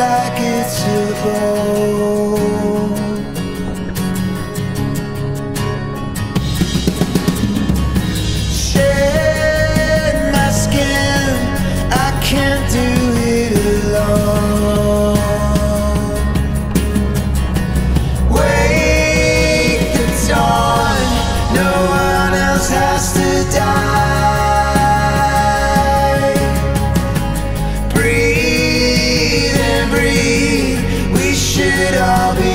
like it's silver. Shed my skin, I can't do it alone. Wake the dawn, no one else has to die. I'll be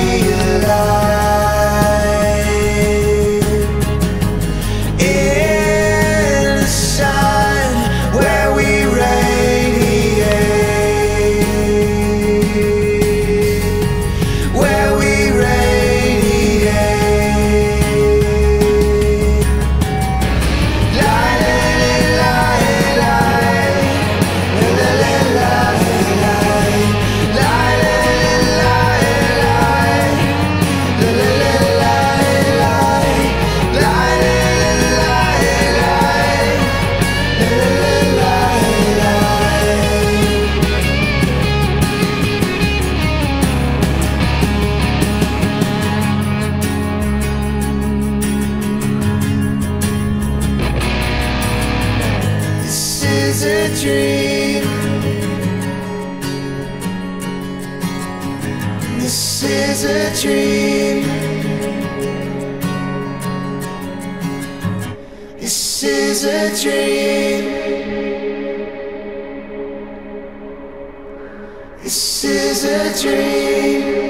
alive in the sun where we radiate, where we radiate. This is a dream. This is a dream. This is a dream. This is a dream.